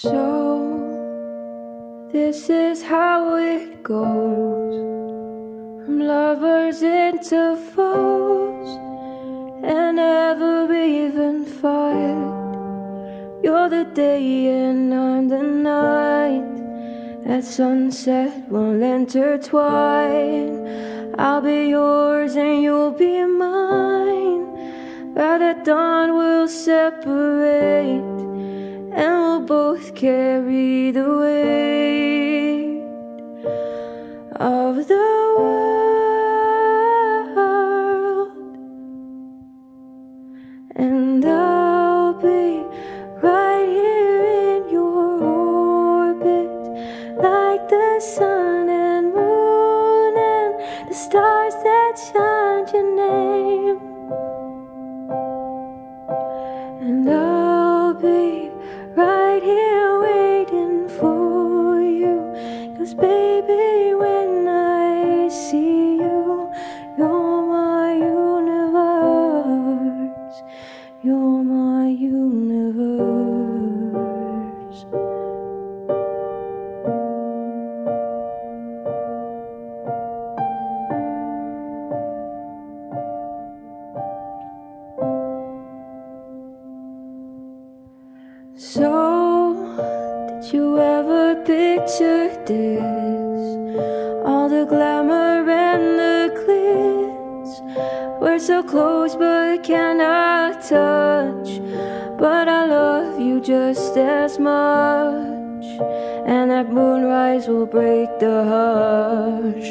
So this is how it goes, from lovers into foes, and never even fight. You're the day and I'm the night. At sunset we'll intertwine. I'll be yours and you'll be mine. But at dawn we'll separate, and we'll both carry the weight of the world. And I'll be right here in your orbit, like the sun and moon and the stars that shine your name. And I'll be right here waiting for you, 'cause baby, when I see you, you're my universe, you're my universe. So, did you ever picture this? All the glamour and the glitz. We're so close but cannot touch, but I love you just as much. And at moonrise we'll break the hush,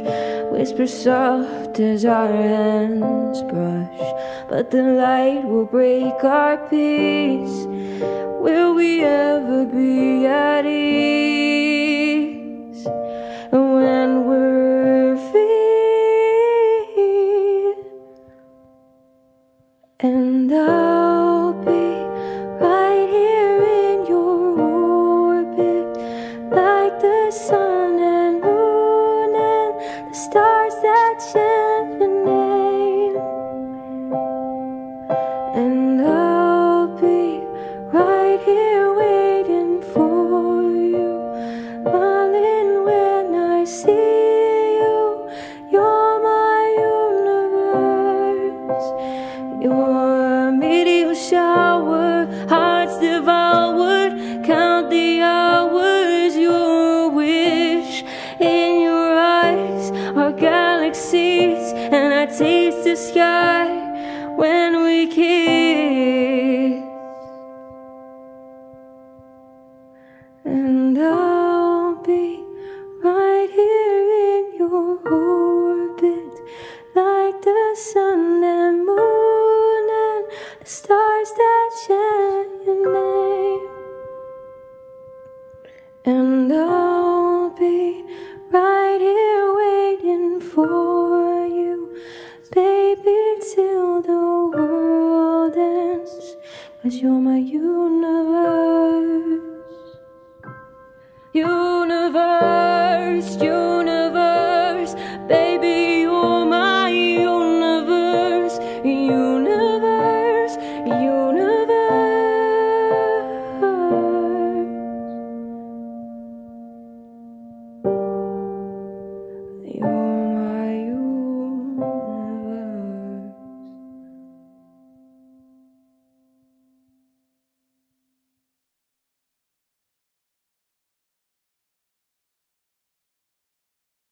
whisper soft as our hands brush, but the light will break our peace. Will we ever be at ease? And when we're free, and I'll be right here in your orbit, like the sun and moon and the stars that chant your name. And I'll be right here waiting for you, darling, when I see you, you're my universe. Your meteor shower, hearts devoured, count the hours, your wish. In your eyes are galaxies, and I taste the sky when we kiss. And I'll be right here in your orbit, like the sun and moon and the stars that shine your name. And I'll be right here waiting for you, baby, till the world ends, 'cause you're my universe.